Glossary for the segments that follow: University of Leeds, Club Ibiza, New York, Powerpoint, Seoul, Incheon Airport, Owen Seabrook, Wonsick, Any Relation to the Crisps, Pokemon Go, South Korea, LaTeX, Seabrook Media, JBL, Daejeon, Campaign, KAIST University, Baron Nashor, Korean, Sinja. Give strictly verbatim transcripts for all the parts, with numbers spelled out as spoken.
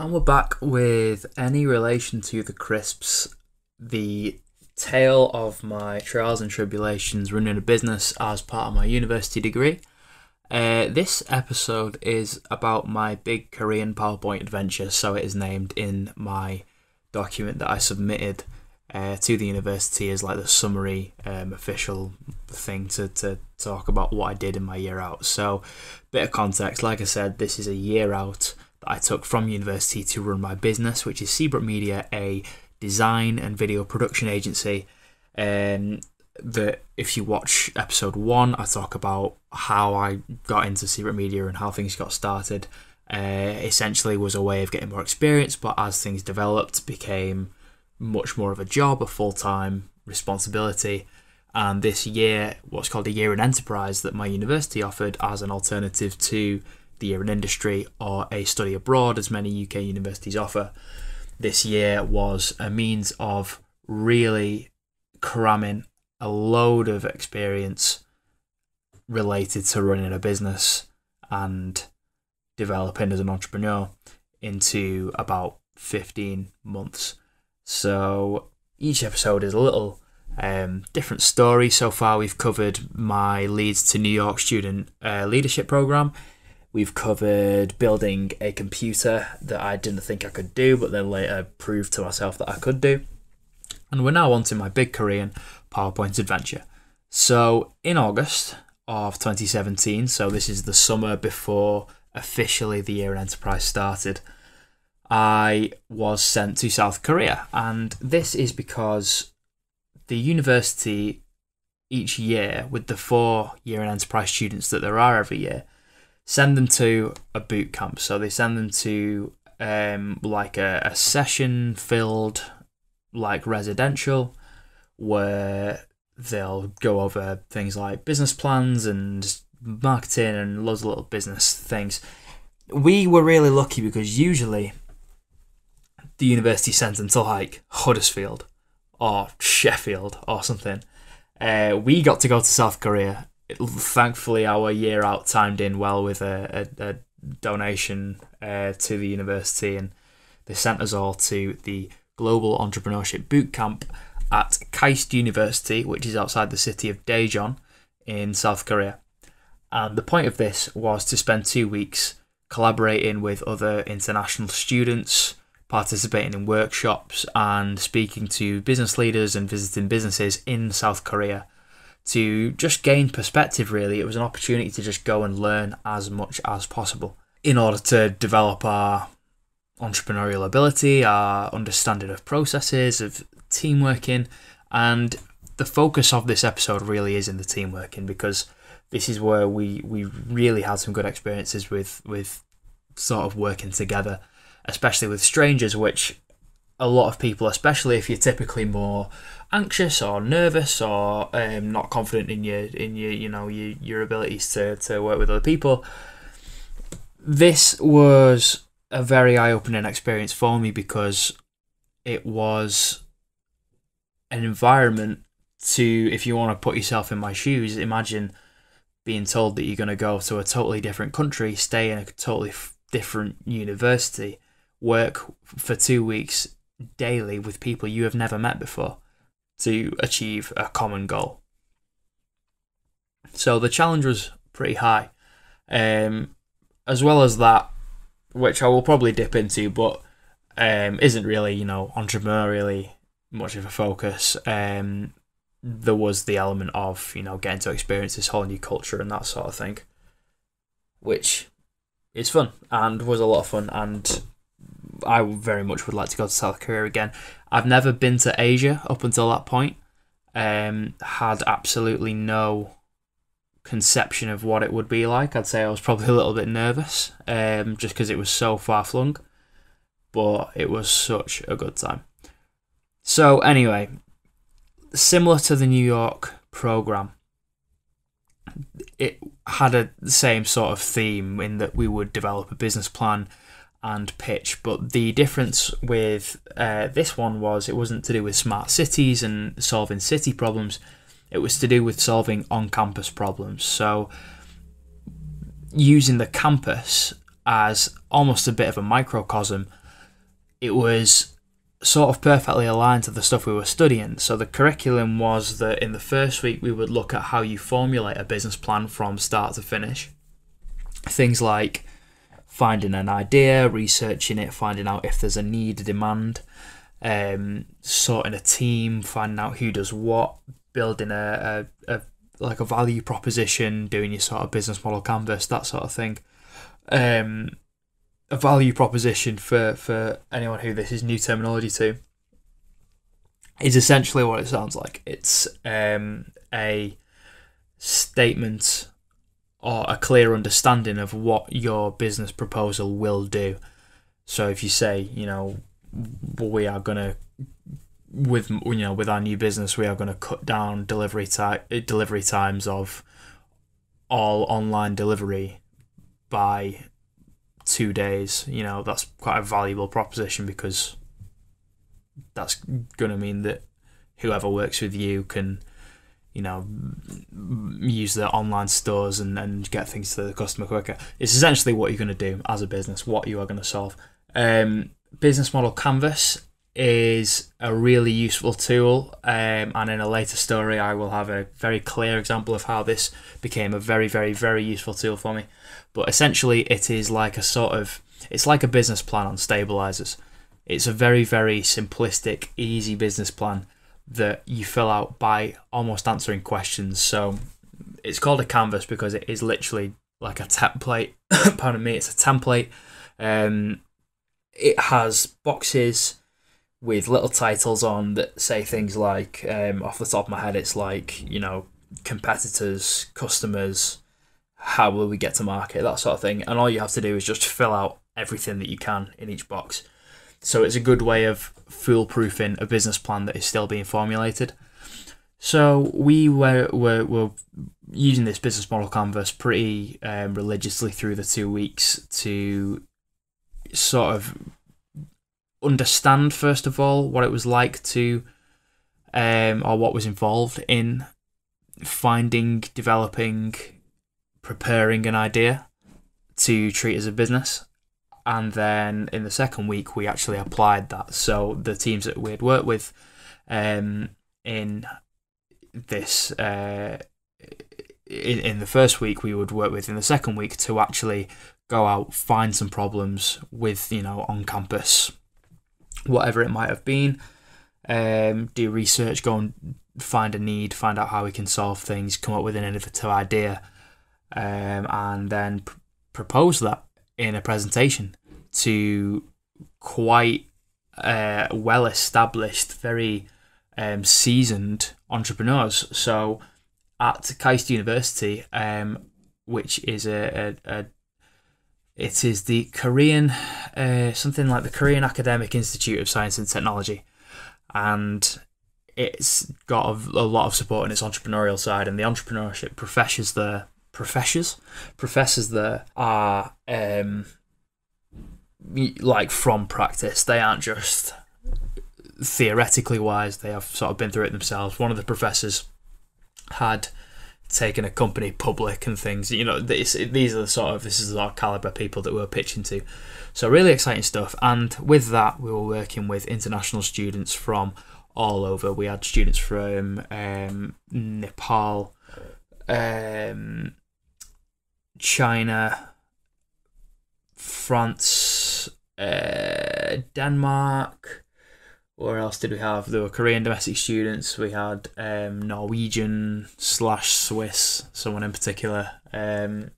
And we're back with Any Relation to the Crisps, the tale of my trials and tribulations running a business as part of my university degree. Uh, this episode is about my big Korean PowerPoint adventure, so it is named in my document that I submitted uh, to the university as like the summary um, official thing to, to talk about what I did in my year out. So, bit of context, like I said, this is a year out that I took from university to run my business, which is Seabrook Media, a design and video production agency. Um, that if you watch episode one, I talk about how I got into Seabrook Media and how things got started. Uh, essentially was a way of getting more experience, but as things developed, became much more of a job, a full-time responsibility. And this year, what's called a year in enterprise that my university offered as an alternative to the year in industry or a study abroad, as many U K universities offer, this year was a means of really cramming a load of experience related to running a business and developing as an entrepreneur into about fifteen months. So each episode is a little um, different story. So far we've covered my Leeds to New York student uh, leadership program. We've covered building a computer that I didn't think I could do, but then later proved to myself that I could do. And we're now on to my big Korean PowerPoint adventure. So in August of twenty seventeen, so this is the summer before officially the year in enterprise started, I was sent to South Korea. And this is because the university each year, with the four year in enterprise students that there are every year, send them to a boot camp. So they send them to um, like a, a session filled like residential where they'll go over things like business plans and marketing and loads of little business things. We were really lucky because usually the university sends them to like Huddersfield or Sheffield or something. Uh, we got to go to South Korea. Thankfully, our year out timed in well with a, a, a donation uh, to the university, and they sent us all to the Global Entrepreneurship Bootcamp at KAIST University, which is outside the city of Daejeon in South Korea. And the point of this was to spend two weeks collaborating with other international students, participating in workshops and speaking to business leaders and visiting businesses in South Korea, to just gain perspective, really. It was an opportunity to just go and learn as much as possible in order to develop our entrepreneurial ability, our understanding of processes, of team working. And the focus of this episode really is in the team working, because this is where we, we really had some good experiences with, with sort of working together, especially with strangers, which a lot of people, especially if you're typically more anxious or nervous or um, not confident in your in your you know your, your abilities to, to work with other people, this was a very eye-opening experience for me, because it was an environment to, if you want to put yourself in my shoes, imagine being told that you're going to go to a totally different country, stay in a totally different university, work for two weeks daily with people you have never met before to achieve a common goal. So the challenge was pretty high. Um, as well as that, which I will probably dip into, but um, isn't really, you know, entrepreneurially much of a focus, um, there was the element of, you know, getting to experience this whole new culture and that sort of thing, which is fun and was a lot of fun. And I very much would like to go to South Korea again. I've never been to Asia up until that point. Um, had absolutely no conception of what it would be like. I'd say I was probably a little bit nervous, um, just because it was so far flung. But it was such a good time. So anyway, similar to the New York program, it had a the same sort of theme in that we would develop a business plan and pitch, but the difference with uh, this one was it wasn't to do with smart cities and solving city problems. It was to do with solving on-campus problems, so using the campus as almost a bit of a microcosm it was sort of perfectly aligned to the stuff we were studying. So the curriculum was that in the first week we would look at how you formulate a business plan from start to finish. Things like finding an idea, researching it, finding out if there's a need, a demand, um, sorting a team, finding out who does what, building a, a, a like a value proposition, doing your sort of business model canvas, that sort of thing. Um, a value proposition, for, for anyone who this is new terminology to, is essentially what it sounds like. It's um, a statement or a clear understanding of what your business proposal will do. So if you say, you know, we are going to, with you know, with our new business, we are going to cut down delivery time delivery times of all online delivery by two days. You know, that's quite a valuable proposition because that's going to mean that whoever works with you can, you know, use their online stores and, and get things to the customer quicker. It's essentially what you're going to do as a business, what you are going to solve. Um, business model canvas is a really useful tool, um, and in a later story I will have a very clear example of how this became a very, very, very useful tool for me. But essentially it is like a sort of, it's like a business plan on stabilizers. It's a very, very simplistic, easy business plan that you fill out by almost answering questions. So it's called a canvas because it is literally like a template. Pardon me, it's a template. Um, it has boxes with little titles on that say things like, um, off the top of my head, it's like, you know, competitors, customers, how will we get to market, that sort of thing. And all you have to do is just fill out everything that you can in each box. So it's a good way of foolproofing a business plan that is still being formulated. So we were, were, were using this business model canvas pretty um, religiously through the two weeks to sort of understand, first of all, what it was like to, um, or what was involved in finding, developing, preparing an idea to treat as a business. And then in the second week, we actually applied that. So the teams that we'd worked with um, in this, uh, in, in the first week, we would work with in the second week to actually go out, find some problems with, you know, on campus, whatever it might have been, um, do research, go and find a need, find out how we can solve things, come up with an innovative idea, um, and then pr- propose that in a presentation to quite uh, well-established, very um, seasoned entrepreneurs. So at KAIST University, um, which is a, a, a, it is the Korean, uh, something like the Korean Academic Institute of Science and Technology. And it's got a, a lot of support in its entrepreneurial side, and the entrepreneurship professors there Professors, professors that are um, like from practice. They aren't just theoretically wise. They have sort of been through it themselves. One of the professors had taken a company public and things. You know, this, these are the sort of this is our caliber people that we're pitching to. So really exciting stuff. And with that, we were working with international students from all over. We had students from um, Nepal, Um, China, France, uh, Denmark. Where else did we have? There were Korean domestic students. We had um, Norwegian slash Swiss, someone in particular. Um,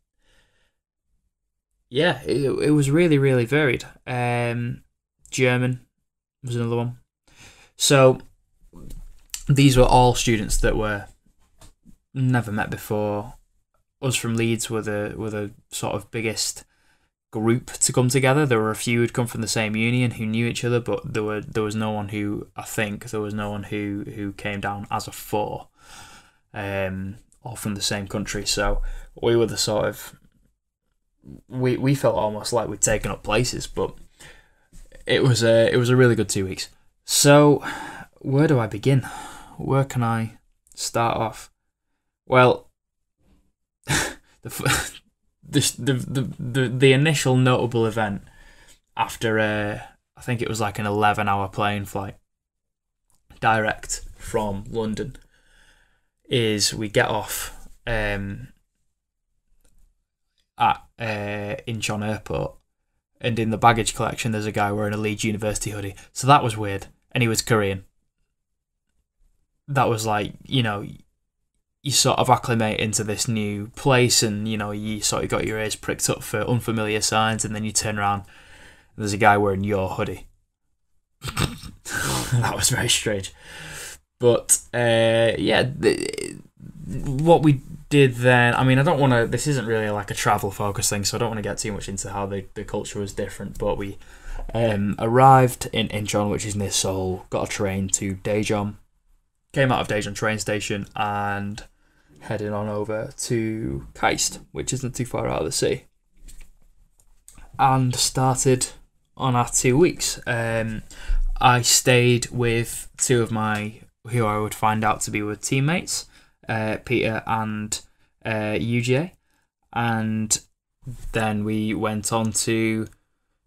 yeah, it, it was really, really varied. Um, German was another one. So these were all students that were never met before. Us from Leeds were the were the sort of biggest group to come together. There were a few who'd come from the same uni and who knew each other, but there were there was no one who I think there was no one who who came down as a four, um, or from the same country. So we were the sort of we we felt almost like we'd taken up places, but it was a it was a really good two weeks. So where do I begin? Where can I start off? Well, the, the the the the initial notable event after uh, I I think it was like an eleven hour plane flight direct from London, is we get off um, at uh, Incheon Airport, and in the baggage collection there's a guy wearing a Leeds University hoodie. So that was weird, and he was Korean. That was like, you know, you sort of acclimate into this new place, and you know, you sort of got your ears pricked up for unfamiliar signs, and then you turn around and there's a guy wearing your hoodie. That was very strange. But uh, yeah, what we did then, I mean, I don't want to, this isn't really like a travel focus thing, so I don't want to get too much into how the, the culture was different, but we um, arrived in Incheon, which is near Seoul, got a train to Daejeon, came out of Daejeon train station and heading on over to KAIST, which isn't too far out of the sea, and started on our two weeks. Um, I stayed with two of my, who I would find out to be were teammates, uh, Peter and uh, U J, and then we went on to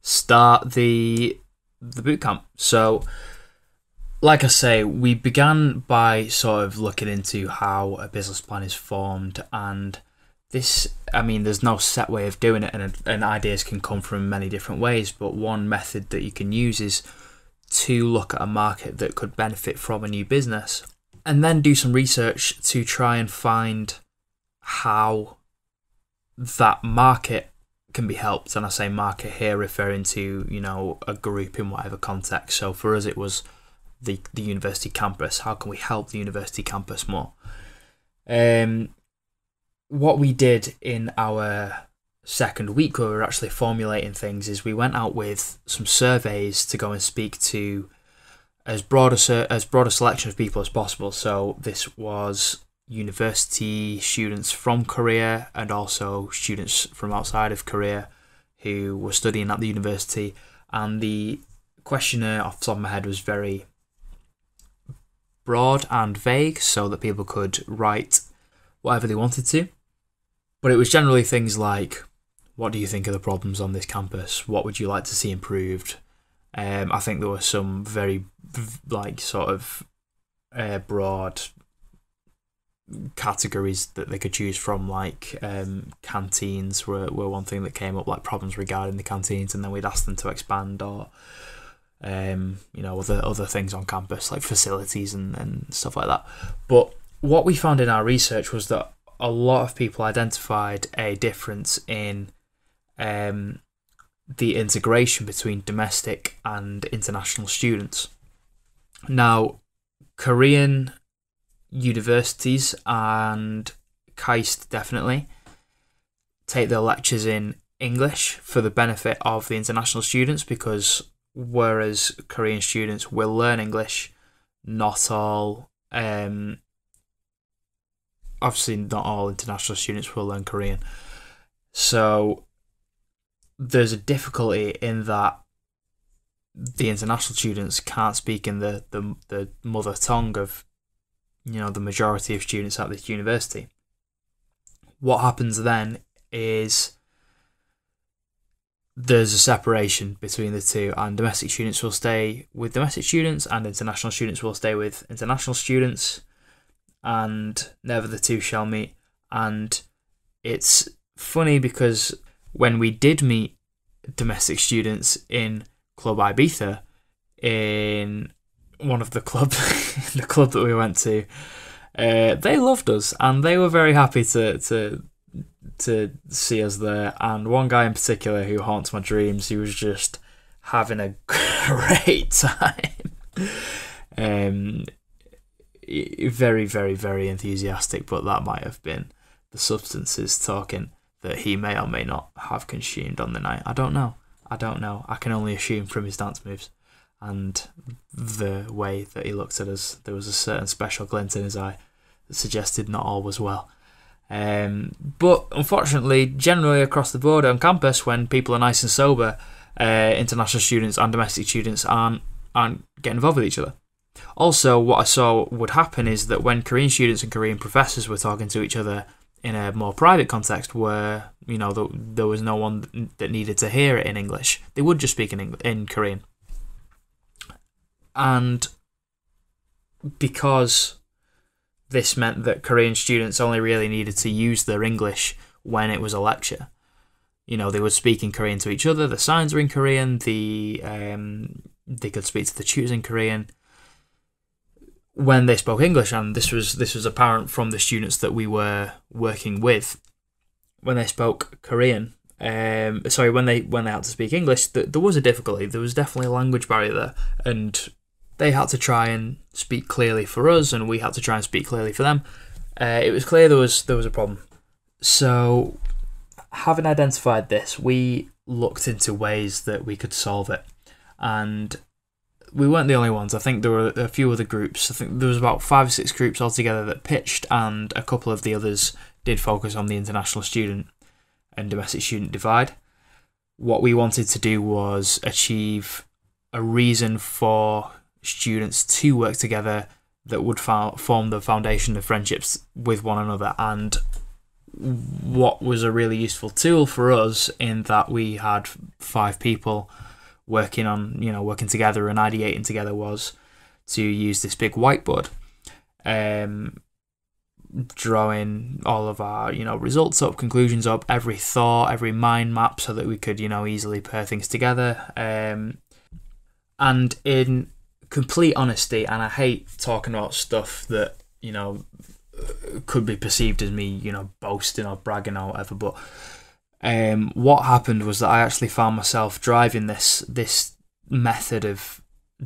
start the the boot camp. So, like I say, we began by sort of looking into how a business plan is formed, and this, I mean, there's no set way of doing it, and, and ideas can come from many different ways, but one method that you can use is to look at a market that could benefit from a new business, and then do some research to try and find how that market can be helped. And I say market here referring to, you know, a group in whatever context. So for us, it was the, the university campus. How can we help the university campus more? Um, what we did in our second week, where we were actually formulating things, is we went out with some surveys to go and speak to as broad a, as broad a selection of people as possible. So this was university students from Korea and also students from outside of Korea who were studying at the university. And the questionnaire off the top of my head was very broad and vague, so that people could write whatever they wanted to. But it was generally things like, what do you think of the problems on this campus? What would you like to see improved? Um, I think there were some very, like, sort of uh, broad categories that they could choose from, like um, canteens were, were one thing that came up, like problems regarding the canteens, and then we'd ask them to expand, or um, you know, other, other things on campus, like facilities and, and stuff like that. But what we found in our research was that a lot of people identified a difference in um, the integration between domestic and international students. Now, Korean universities, and KAIST definitely, take their lectures in English for the benefit of the international students, because whereas Korean students will learn English, not all... Um, obviously not all international students will learn Korean. So there's a difficulty in that the international students can't speak in the, the, the mother tongue of, you know, the majority of students at this university. What happens then is there's a separation between the two, and domestic students will stay with domestic students and international students will stay with international students, and never the two shall meet. And it's funny because when we did meet domestic students in Club Ibiza, in one of the club, the club that we went to, uh, they loved us and they were very happy to to to see us there. And one guy in particular who haunts my dreams, he was just having a great time. Um. Very, very, very enthusiastic, but that might have been the substances talking that he may or may not have consumed on the night. I don't know. I don't know. I can only assume from his dance moves and the way that he looked at us. There was a certain special glint in his eye that suggested not all was well. Um, but unfortunately, generally across the board on campus, when people are nice and sober, uh, international students and domestic students aren't, aren't getting involved with each other. Also, what I saw would happen is that when Korean students and Korean professors were talking to each other in a more private context, where, you know, the, there was no one that needed to hear it in English, they would just speak in English, in Korean. and because this meant that Korean students only really needed to use their English when it was a lecture. You know, they were speaking Korean to each other, the signs were in Korean, the um, they could speak to the tutors in Korean when they spoke English, and this was this was apparent from the students that we were working with. When they spoke Korean, um, sorry, when they when they had to speak English, th there was a difficulty. There was definitely a language barrier there, and they had to try and speak clearly for us, and we had to try and speak clearly for them. Uh, it was clear there was there was a problem. So, having identified this, we looked into ways that we could solve it, and we weren't the only ones. I think there were a few other groups. I think there was about five or six groups altogether that pitched, and a couple of the others did focus on the international student and domestic student divide. What we wanted to do was achieve a reason for students to work together that would form the foundation of friendships with one another. And what was a really useful tool for us, in that we had five people working on, you know, working together and ideating together, was to use this big whiteboard, um, drawing all of our, you know, results up, conclusions up, every thought, every mind map, so that we could, you know, easily pair things together. Um, and in complete honesty, and I hate talking about stuff that, you know, could be perceived as me, you know, boasting or bragging or whatever, but Um, what happened was that I actually found myself driving this this method of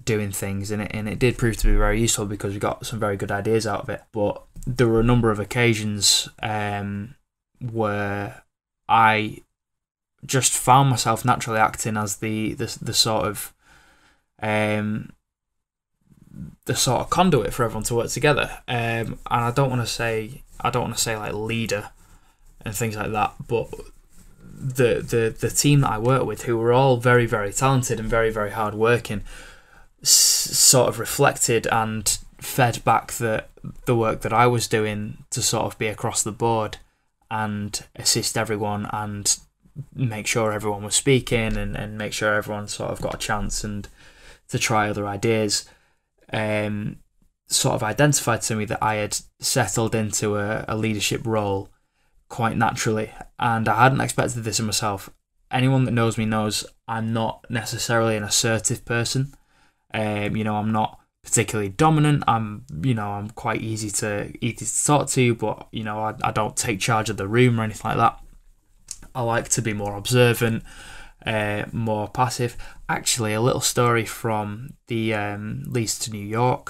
doing things, and it, and it did prove to be very useful, because we got some very good ideas out of it. But there were a number of occasions um, where I just found myself naturally acting as the the, the sort of um, the sort of conduit for everyone to work together. Um, and I don't want to say I don't want to say like leader and things like that, but The, the the team that I work with, who were all very very talented and very very hard working, s sort of reflected and fed back the the work that I was doing to sort of be across the board and assist everyone and make sure everyone was speaking and, and make sure everyone sort of got a chance and to try other ideas. Um, sort of identified to me that I had settled into a, a leadership role quite naturally, and I hadn't expected this in myself. Anyone that knows me knows I'm not necessarily an assertive person. Um, you know, I'm not particularly dominant. I'm, you know, I'm quite easy to easy to talk to, but you know, I, I don't take charge of the room or anything like that. I like to be more observant, uh, more passive. Actually, a little story from the um, Leeds to New York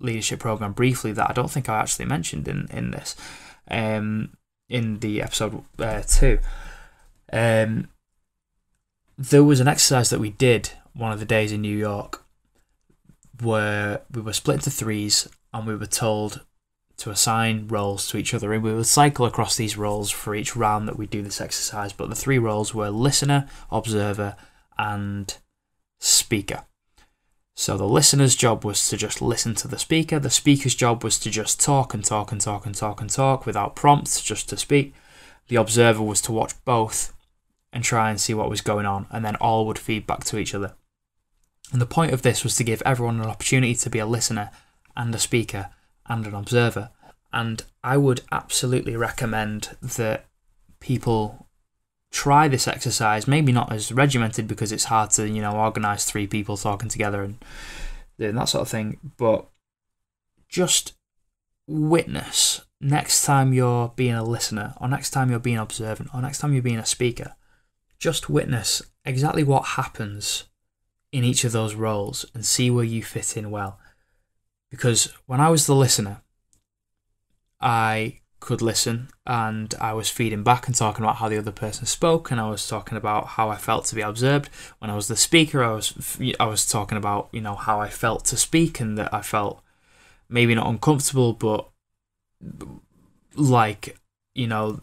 leadership program briefly that I don't think I actually mentioned in in this. Um, in the episode uh, two, um, there was an exercise that we did one of the days in New York where we were split into threes and we were told to assign roles to each other, and we would cycle across these roles for each round that we do this exercise. But the three roles were listener, observer and speaker. So the listener's job was to just listen to the speaker. The speaker's job was to just talk and talk and talk and talk and talk without prompts, just to speak. The observer was to watch both and try and see what was going on, and then all would feed back to each other. And the point of this was to give everyone an opportunity to be a listener and a speaker and an observer. And I would absolutely recommend that people try this exercise, maybe not as regimented, because it's hard to, you know, organise three people talking together and, and that sort of thing, but just witness next time you're being a listener, or next time you're being observant, or next time you're being a speaker, just witness exactly what happens in each of those roles and see where you fit in well. Because when I was the listener, I could listen, and I was feeding back and talking about how the other person spoke, and I was talking about how I felt to be observed. When I was the speaker, I was I was talking about, you know, how I felt to speak, and that I felt maybe not uncomfortable, but like, you know,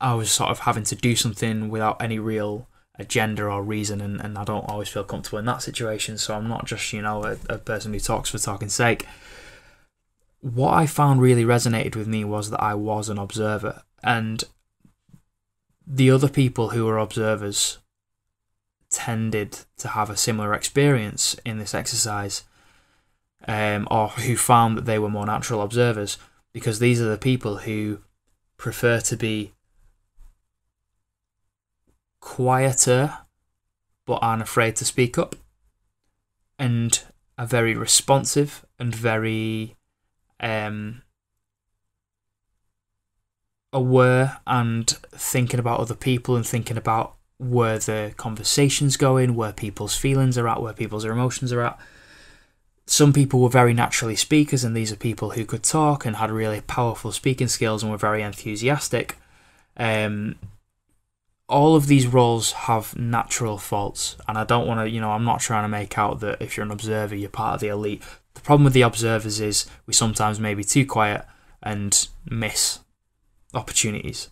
I was sort of having to do something without any real agenda or reason, and, and I don't always feel comfortable in that situation, so I'm not just, you know, a, a person who talks for talking's sake. What I found really resonated with me was that I was an observer, and the other people who were observers tended to have a similar experience in this exercise. um, or who found that they were more natural observers, because these are the people who prefer to be quieter but aren't afraid to speak up, and are very responsive and very um, aware and thinking about other people and thinking about where the conversation's going, where people's feelings are at, where people's emotions are at. Some people were very naturally speakers, and these are people who could talk and had really powerful speaking skills and were very enthusiastic. Um, all of these roles have natural faults, and I don't want to, you know, I'm not trying to make out that if you're an observer, you're part of the elite. The problem with the observers is we sometimes may be too quiet and miss opportunities,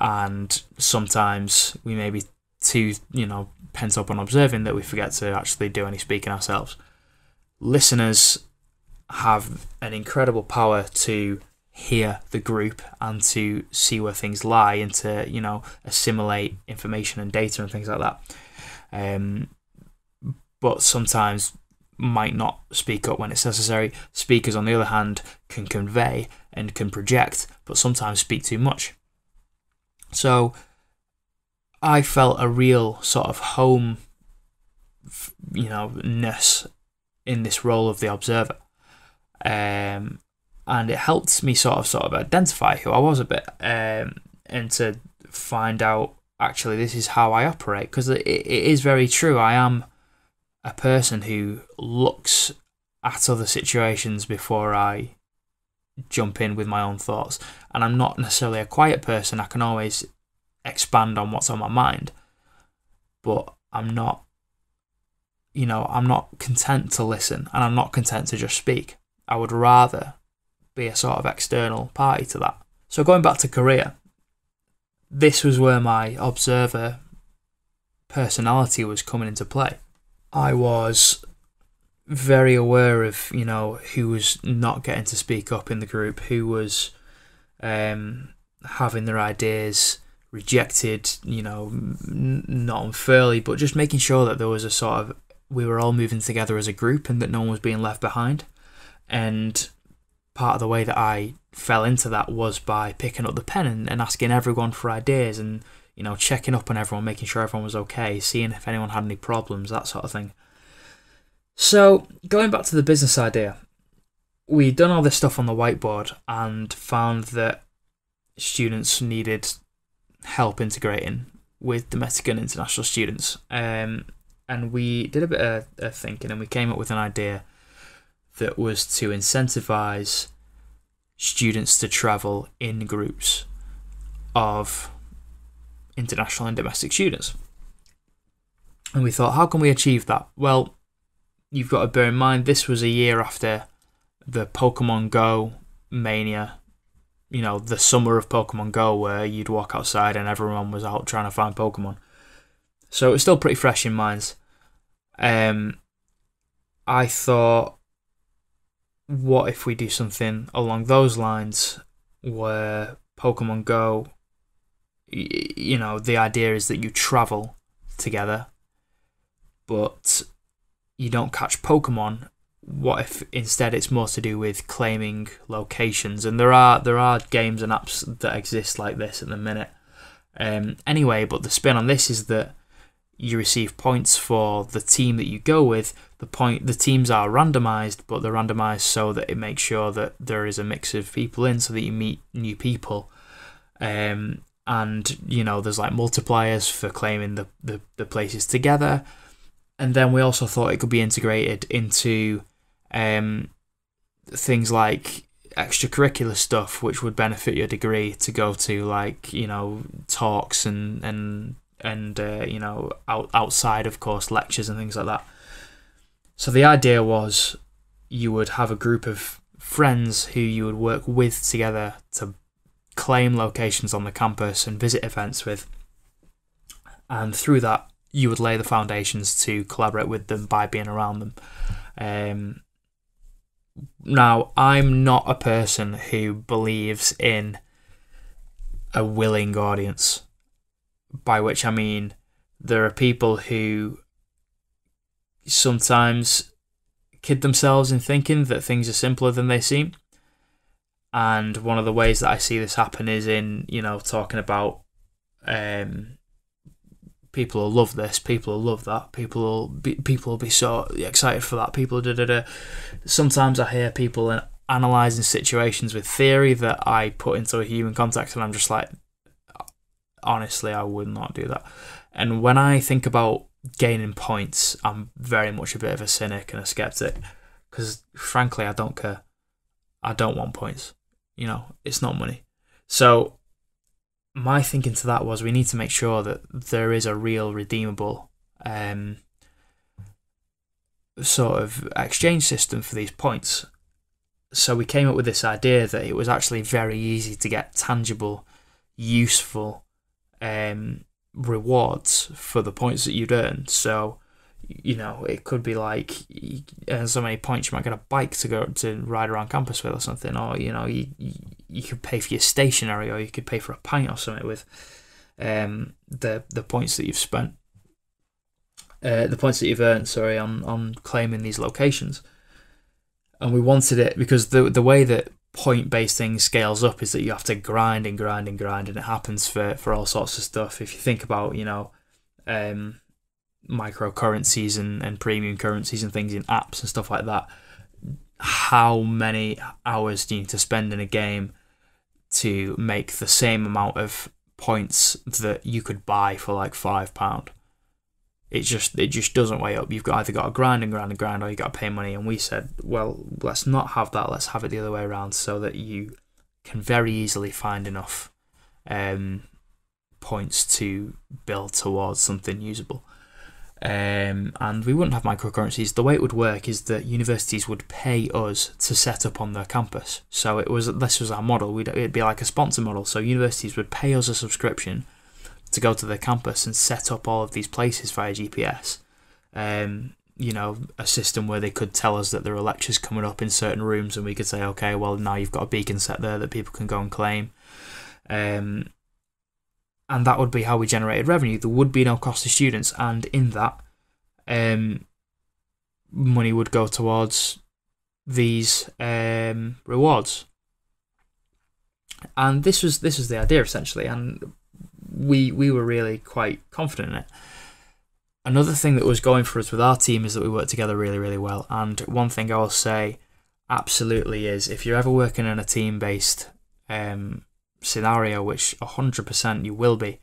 and sometimes we may be too, you know, pent up on observing that we forget to actually do any speaking ourselves. Listeners have an incredible power to hear the group and to see where things lie and to, you know, assimilate information and data and things like that, um, but sometimes might not speak up when it's necessary. Speakers, on the other hand, can convey and can project, but sometimes speak too much. So I felt a real sort of home, you know, ness in this role of the observer, um, and it helped me sort of sort of identify who I was a bit, um, and to find out actually this is how I operate, because it, it is very true. I am a person who looks at other situations before I jump in with my own thoughts, and I'm not necessarily a quiet person. I can always expand on what's on my mind, but I'm not, you know, I'm not content to listen, and I'm not content to just speak. I would rather be a sort of external party to that. So going back to Korea, this was where my observer personality was coming into play. I was very aware of, you know, who was not getting to speak up in the group, who was um, having their ideas rejected, you know, not unfairly, but just making sure that there was a sort of, we were all moving together as a group and that no one was being left behind. And part of the way that I fell into that was by picking up the pen and, and asking everyone for ideas and, you know, checking up on everyone, making sure everyone was okay, seeing if anyone had any problems, that sort of thing. So, going back to the business idea, we'd done all this stuff on the whiteboard and found that students needed help integrating with domestic and international students. Um, and we did a bit of, of thinking, and we came up with an idea that was to incentivize students to travel in groups of international and domestic students. And we thought, how can we achieve that? Well, you've got to bear in mind, this was a year after the Pokemon Go mania, you know, the summer of Pokemon Go, where you'd walk outside and everyone was out trying to find Pokemon. So it was still pretty fresh in minds. Um, I thought, what if we do something along those lines where Pokemon Go, you know, the idea is that you travel together, but you don't catch Pokemon. What if instead it's more to do with claiming locations? And there are there are games and apps that exist like this at the minute. Um, anyway, but the spin on this is that you receive points for the team that you go with. The point the teams are randomised, but they're randomised so that it makes sure that there is a mix of people in, so that you meet new people. Um, and you know, there's like multipliers for claiming the the, the places together. And then we also thought it could be integrated into um, things like extracurricular stuff, which would benefit your degree, to go to, like, you know, talks and and and uh, you know, out, outside of course lectures and things like that. So the idea was you would have a group of friends who you would work with together to claim locations on the campus and visit events with, and through that, you would lay the foundations to collaborate with them by being around them. Um, now, I'm not a person who believes in a willing audience, by which I mean there are people who sometimes kid themselves in thinking that things are simpler than they seem. And one of the ways that I see this happen is in, you know, talking about um, people will love this, people will love that, people will be, people will be so excited for that, people da da da. Sometimes I hear people in, analysing situations with theory that I put into a human context, and I'm just like, honestly, I would not do that. And when I think about gaining points, I'm very much a bit of a cynic and a skeptic, because frankly, I don't care. I don't want points. You know, it's not money. So my thinking to that was, we need to make sure that there is a real redeemable um, sort of exchange system for these points. So we came up with this idea that it was actually very easy to get tangible, useful um, rewards for the points that you'd earned. So, you know, it could be like you earn so many points, you might get a bike to go to ride around campus with or something, or, you know, you you could pay for your stationery, or you could pay for a pint or something with um, the the points that you've spent, uh, the points that you've earned. Sorry, on on claiming these locations. And we wanted it because the the way that point-based thing scales up is that you have to grind and grind and grind, and it happens for, for all sorts of stuff. If you think about, you know, um, microcurrencies and, and premium currencies and things in apps and stuff like that, how many hours do you need to spend in a game to make the same amount of points that you could buy for like five pound? It just it just doesn't weigh up. You've got either got to grind and grind and grind, or you've got to pay money. And we said, well, let's not have that. Let's have it the other way around, so that you can very easily find enough um, points to build towards something usable. Um, and we wouldn't have microcurrencies. The way it would work is that universities would pay us to set up on their campus. So it was this was our model. We'd, it'd be like a sponsor model. So universities would pay us a subscription to go to their campus and set up all of these places via G P S. Um, you know, a system where they could tell us that there are lectures coming up in certain rooms, and we could say, okay, well, now you've got a beacon set there that people can go and claim. Um, and that would be how we generated revenue. There would be no cost to students, and in that, um, money would go towards these um, rewards. And this was this was the idea, essentially, and we we were really quite confident in it. Another thing that was going for us with our team is that we worked together really, really well. And one thing I will say absolutely is, if you're ever working in a team-based um, scenario, which one hundred percent you will be,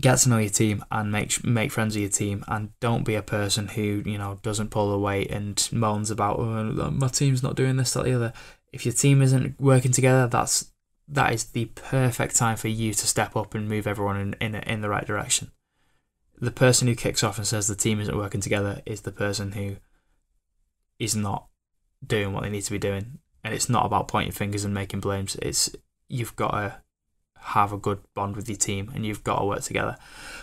get to know your team and make make friends with your team, and don't be a person who, you know, doesn't pull the weight and moans about, oh, my team's not doing this, that, the other. If your team isn't working together, that's that is the perfect time for you to step up and move everyone in, in, in the right direction. The person who kicks off and says the team isn't working together is the person who is not doing what they need to be doing. And it's not about pointing fingers and making blames. It's you've got to have a good bond with your team, and you've got to work together.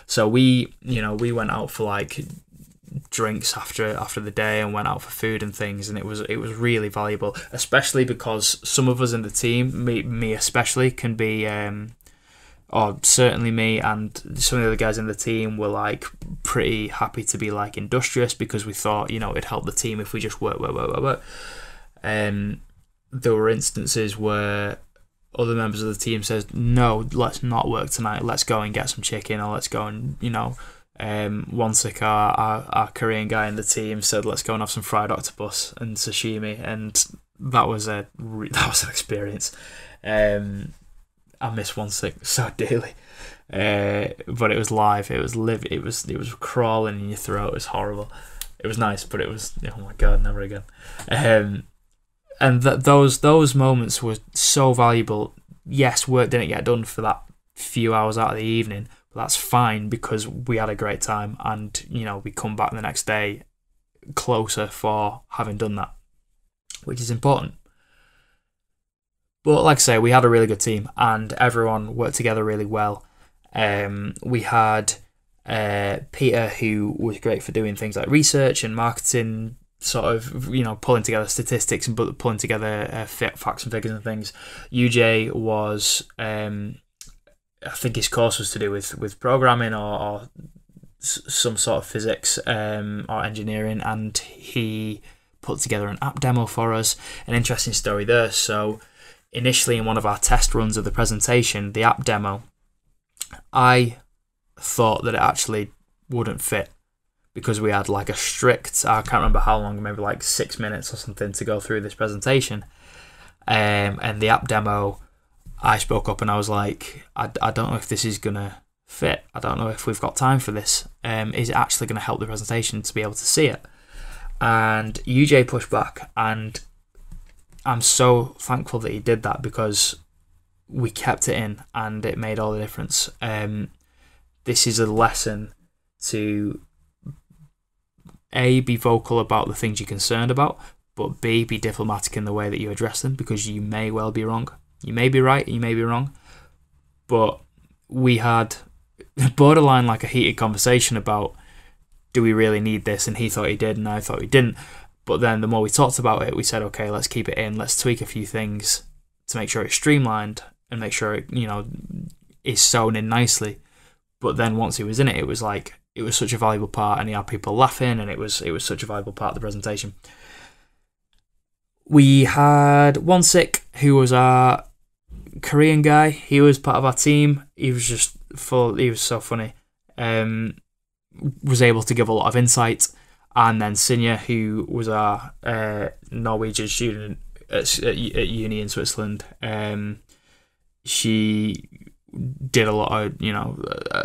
So we, you know, we went out for like drinks after after the day, and went out for food and things, and it was it was really valuable, especially because some of us in the team, me me especially, can be um or certainly me and some of the other guys in the team were like pretty happy to be like industrious, because we thought, you know, it'd help the team if we just work work work work work. Um, there were instances where other members of the team says, no, let's not work tonight, let's go and get some chicken, or let's go and, you know, Um, once our, our, our Korean guy in the team said, let's go and have some fried octopus and sashimi, and that was a that was an experience. Um, I miss Wonsick so dearly, uh, but it was live. It was live. It was it was crawling in your throat. It was horrible. It was nice, but it was, oh my god, never again. Um, and that those those moments were so valuable. Yes, work didn't get done for that few hours out of the evening. That's fine, because we had a great time, and, you know, we come back the next day closer for having done that, which is important. But like I say, we had a really good team, and everyone worked together really well. Um, we had uh, Peter, who was great for doing things like research and marketing, sort of, you know, pulling together statistics and pulling together uh, facts and figures and things. U J was... Um, I think his course was to do with, with programming or, or s- some sort of physics um, or engineering, and he put together an app demo for us. An interesting story there. So initially, in one of our test runs of the presentation, the app demo, I thought that it actually wouldn't fit, because we had like a strict, I can't remember how long, maybe like six minutes or something to go through this presentation. Um, and the app demo, I spoke up and I was like, I, I don't know if this is going to fit. I don't know if we've got time for this. Um, is it actually going to help the presentation to be able to see it? And U J pushed back, and I'm so thankful that he did that, because we kept it in and it made all the difference. Um, this is a lesson to A, be vocal about the things you're concerned about, but B, be diplomatic in the way that you address them, because you may well be wrong. You may be right, you may be wrong, but we had borderline like a heated conversation about, do we really need this? And he thought he did, and I thought he didn't. But then the more we talked about it, we said, okay, let's keep it in, let's tweak a few things to make sure it's streamlined and make sure it, you know, is sewn in nicely. But then once he was in it, it was like, it was such a valuable part, and he had people laughing, and it was it was such a valuable part of the presentation. We had one sick who was our Korean guy. He was part of our team. He was just full. He was so funny. Um, was able to give a lot of insight, and then Sinja, who was our uh, Norwegian student at, at uni in Switzerland. Um, she did a lot of, you know,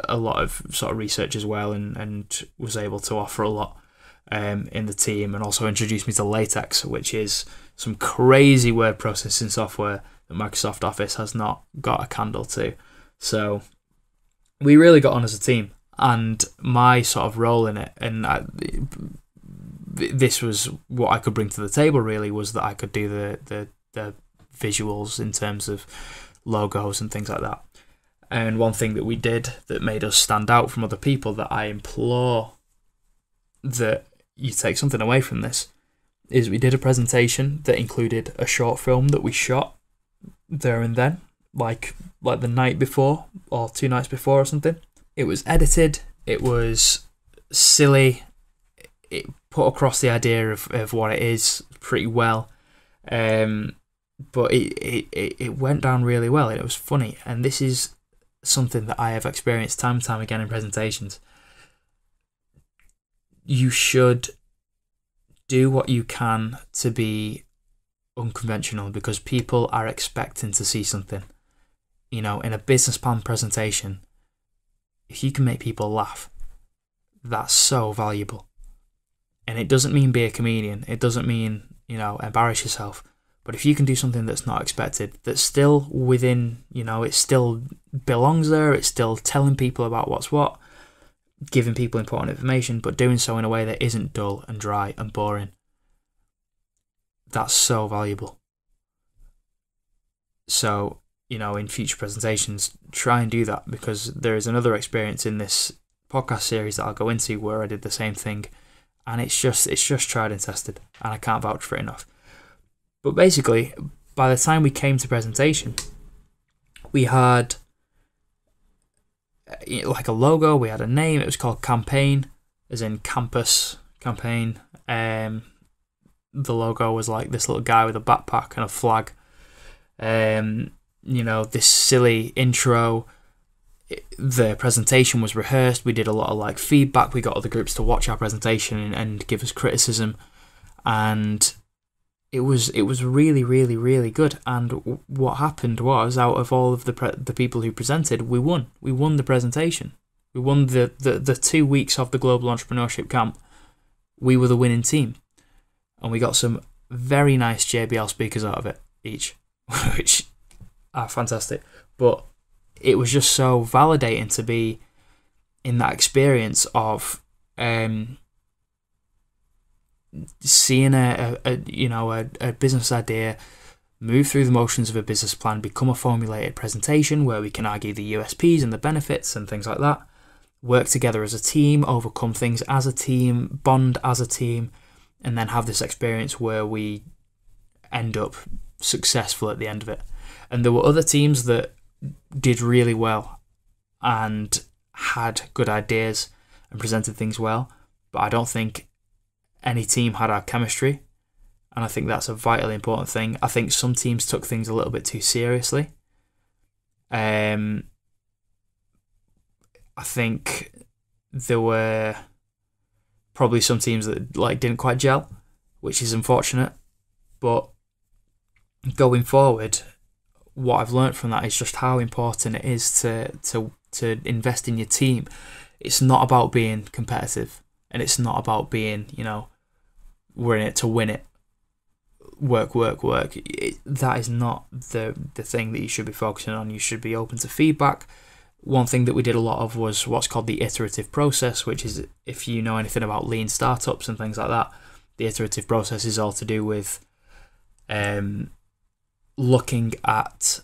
a lot of sort of research as well, and, and was able to offer a lot um, in the team, and also introduced me to LaTeX, which is some crazy word processing software that Microsoft Office has not got a candle to. So we really got on as a team, and my sort of role in it, and I, this was what I could bring to the table really, was that I could do the, the, the visuals in terms of logos and things like that. And one thing that we did that made us stand out from other people, that I implore that you take something away from this, is we did a presentation that included a short film that we shot there and then, like like the night before or two nights before or something. It was edited, it was silly, it put across the idea of, of what it is pretty well. Um, but it, it, it went down really well, and it was funny. And this is something that I have experienced time and time again in presentations. You should do what you can to be unconventional, because people are expecting to see something. You know, in a business plan presentation, if you can make people laugh, that's so valuable. And it doesn't mean be a comedian, it doesn't mean, you know, embarrass yourself. But if you can do something that's not expected, that's still within, you know, it still belongs there, it's still telling people about what's what, giving people important information, but doing so in a way that isn't dull and dry and boring. That's so valuable. So, you know, in future presentations, try and do that, because there is another experience in this podcast series that I'll go into where I did the same thing, and it's just it's just tried and tested, and I can't vouch for it enough. But basically, by the time we came to presentation, we had like a logo, we had a name, it was called Campaign, as in campus, campaign. Um, the logo was like this little guy with a backpack and a flag. Um, you know, this silly intro. The presentation was rehearsed, we did a lot of like feedback, we got other groups to watch our presentation and, and give us criticism, and It was it was really, really, really good. And what happened was, out of all of the pre the people who presented, we won. We won the presentation. We won the, the, the two weeks of the Global Entrepreneurship Camp. We were the winning team. And we got some very nice J B L speakers out of it each, which are fantastic. But it was just so validating to be in that experience of... Um, seeing a, a, a you know a, a business idea move through the motions of a business plan, become a formulated presentation where we can argue the U S Ps and the benefits and things like that, work together as a team, overcome things as a team, bond as a team, and then have this experience where we end up successful at the end of it. And there were other teams that did really well and had good ideas and presented things well, but I don't think any team had our chemistry, and I think that's a vitally important thing. I think some teams took things a little bit too seriously. Um, I think there were probably some teams that like didn't quite gel, which is unfortunate. But going forward, what I've learned from that is just how important it is to to to invest in your team. It's not about being competitive, and it's not about being, you know, we're in it to win it. Work, work, work. It, that is not the the thing that you should be focusing on. You should be open to feedback. One thing that we did a lot of was what's called the iterative process, which is, if you know anything about lean startups and things like that, the iterative process is all to do with um. looking at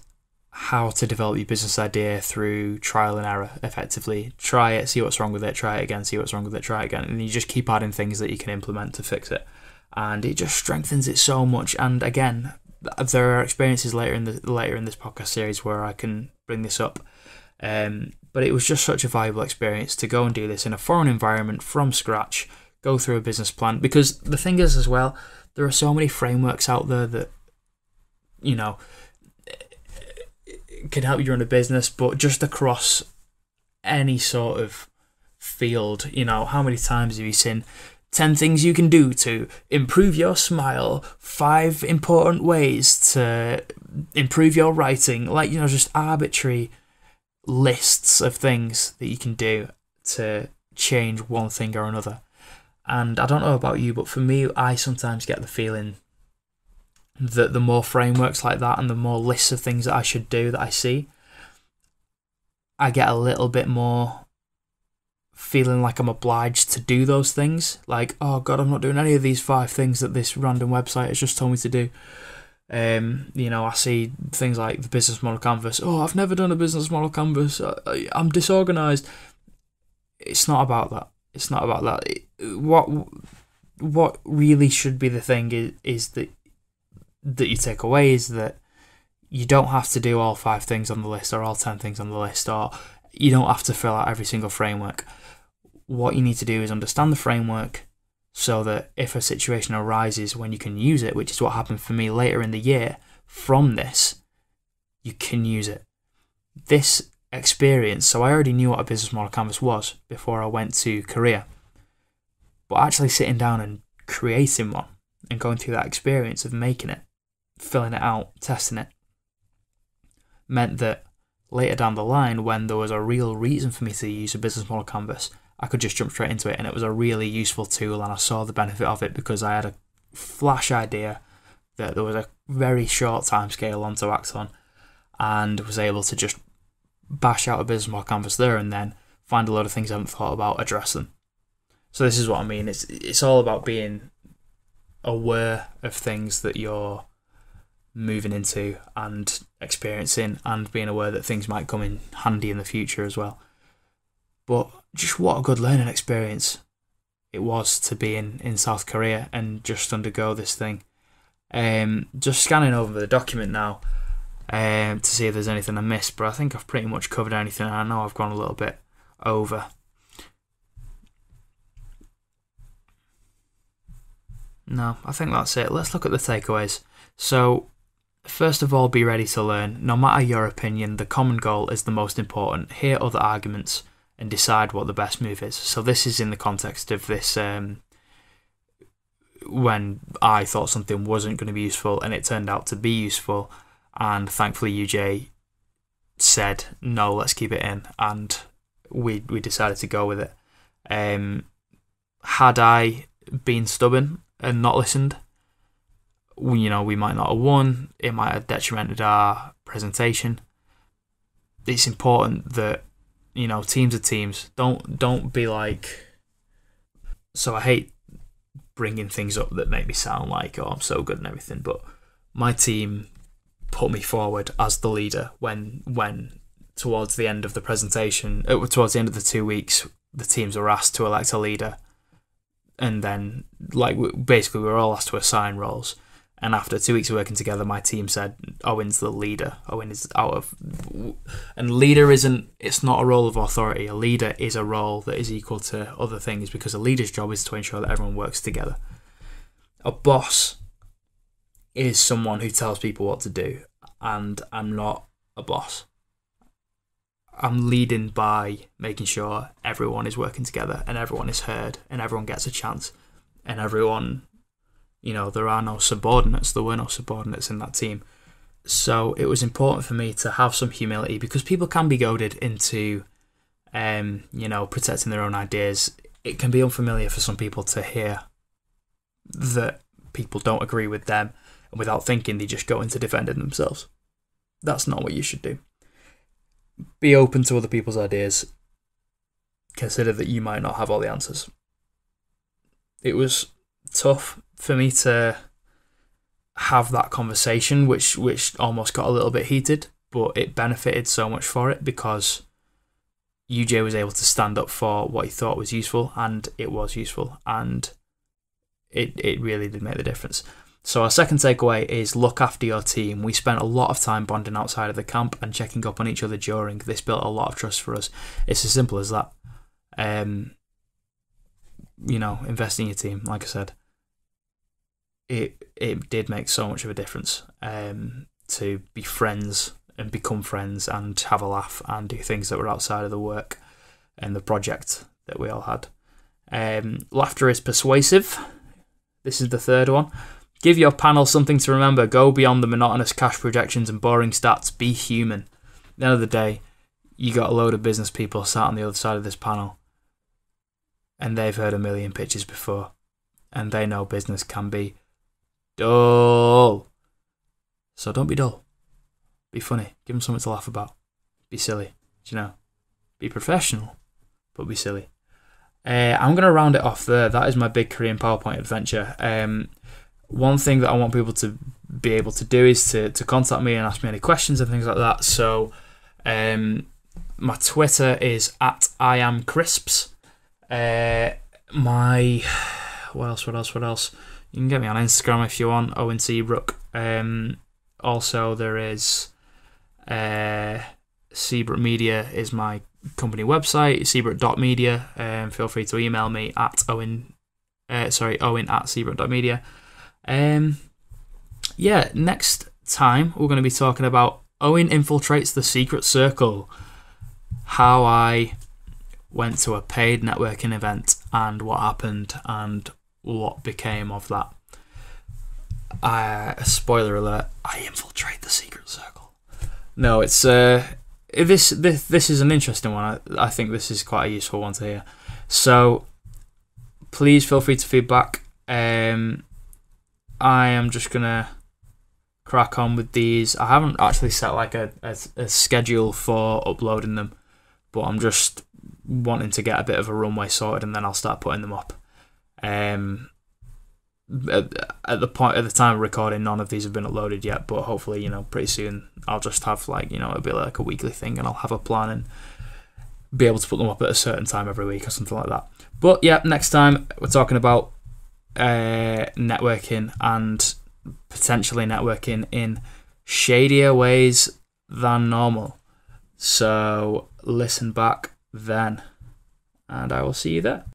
how to develop your business idea through trial and error, effectively. Try it, see what's wrong with it, try it again, see what's wrong with it, try it again. And you just keep adding things that you can implement to fix it. And it just strengthens it so much. And again, there are experiences later in the later in this podcast series where I can bring this up. Um, but it was just such a valuable experience to go and do this in a foreign environment from scratch, go through a business plan. Because the thing is as well, there are so many frameworks out there that, you know, it can help you run a business, but just across any sort of field, you know, how many times have you seen ten things you can do to improve your smile, five important ways to improve your writing, like, you know, just arbitrary lists of things that you can do to change one thing or another. And I don't know about you, but for me, I sometimes get the feeling that the more frameworks like that and the more lists of things that I should do that I see, I get a little bit more feeling like I'm obliged to do those things. Like, oh God, I'm not doing any of these five things that this random website has just told me to do. Um, you know, I see things like the business model canvas. Oh, I've never done a business model canvas. I, I, I'm disorganized. It's not about that. It's not about that. It, what, what really should be the thing is, is that that you take away is that you don't have to do all five things on the list or all ten things on the list, or you don't have to fill out every single framework. What you need to do is understand the framework so that if a situation arises when you can use it, which is what happened for me later in the year from this, you can use it. This experience, so I already knew what a business model canvas was before I went to Korea, but actually sitting down and creating one and going through that experience of making it, filling it out, testing it, meant that later down the line, when there was a real reason for me to use a business model canvas, I could just jump straight into it, and it was a really useful tool, and I saw the benefit of it because I had a flash idea that there was a very short time scale on to act on, and was able to just bash out a business model canvas there and then find a lot of things I haven't thought about, address them. So this is what I mean. It's it's all about being aware of things that you're moving into and experiencing, and being aware that things might come in handy in the future as well. But just what a good learning experience it was to be in, in South Korea and just undergo this thing. Um, just scanning over the document now um, to see if there's anything I missed, but I think I've pretty much covered anything. I know I've gone a little bit over. No, I think that's it. Let's look at the takeaways. So, first of all, be ready to learn. No matter your opinion, the common goal is the most important. Hear other arguments and decide what the best move is. So this is in the context of this, um, when I thought something wasn't going to be useful and it turned out to be useful, and thankfully U J said, no, let's keep it in, and we, we decided to go with it. Um, had I been stubborn and not listened, you know, we might not have won. It might have detrimented our presentation. It's important that, you know, teams are teams. Don't don't be like. So I hate bringing things up that make me sound like, oh, I'm so good and everything, but my team put me forward as the leader when when towards the end of the presentation, towards the end of the two weeks, the teams were asked to elect a leader. And then, like, basically we were all asked to assign roles, And after two weeks of working together, my team said, Owen's the leader. Owen is out of... And leader isn't... It's not a role of authority. A leader is a role that is equal to other things, because a leader's job is to ensure that everyone works together. A boss is someone who tells people what to do. And I'm not a boss. I'm leading by making sure everyone is working together and everyone is heard and everyone gets a chance and everyone... You know, there are no subordinates. There were no subordinates in that team. So it was important for me to have some humility, because people can be goaded into, um, you know, protecting their own ideas. It can be unfamiliar for some people to hear that people don't agree with them, and without thinking, they just go into defending themselves. That's not what you should do. Be open to other people's ideas. Consider that you might not have all the answers. It was tough for me to have that conversation, which which almost got a little bit heated, but it benefited so much for it, because U J was able to stand up for what he thought was useful, and it was useful, and it, it really did make the difference. So our second takeaway is look after your team. We spent a lot of time bonding outside of the camp and checking up on each other during. This built a lot of trust for us. It's as simple as that. Um, you know, invest in your team, like I said. It it did make so much of a difference um, to be friends and become friends and have a laugh and do things that were outside of the work and the project that we all had. Um, laughter is persuasive. This is the third one. Give your panel something to remember. Go beyond the monotonous cash projections and boring stats. Be human. At the end of the day, you got a load of business people sat on the other side of this panel, and they've heard a million pitches before, and they know business can be dull. So don't be dull. Be funny. Give them something to laugh about. Be silly. Do you know? Be professional, but be silly. Uh, I'm going to round it off there. That is my big Korean PowerPoint adventure. Um, one thing that I want people to be able to do is to, to contact me and ask me any questions and things like that. So um, my Twitter is at I am Crisps. Uh, my... What else, what else, what else? You can get me on Instagram if you want, Owen Seabrook. Um, also, there is uh, Seabrook Media is my company website, seabrook dot media. Um, feel free to email me at Owen, uh, sorry, Owen at seabrook dot media. Um, yeah, next time we're going to be talking about Owen infiltrates the secret circle. How I went to a paid networking event and what happened and what became of that. Uh, spoiler alert, I infiltrate the secret circle. No, it's uh, this this this is an interesting one. I, I think this is quite a useful one to hear. So please feel free to feedback. Um, I am just gonna crack on with these. I haven't actually set like a, a, a schedule for uploading them, but I'm just wanting to get a bit of a runway sorted, and then I'll start putting them up. Um, at, at the point at the time of recording, none of these have been uploaded yet, but hopefully, you know, pretty soon I'll just have like, you know, it'll be like a weekly thing, and I'll have a plan and be able to put them up at a certain time every week or something like that. But yeah, next time we're talking about uh, networking, and potentially networking in shadier ways than normal. So listen back then, and I will see you there.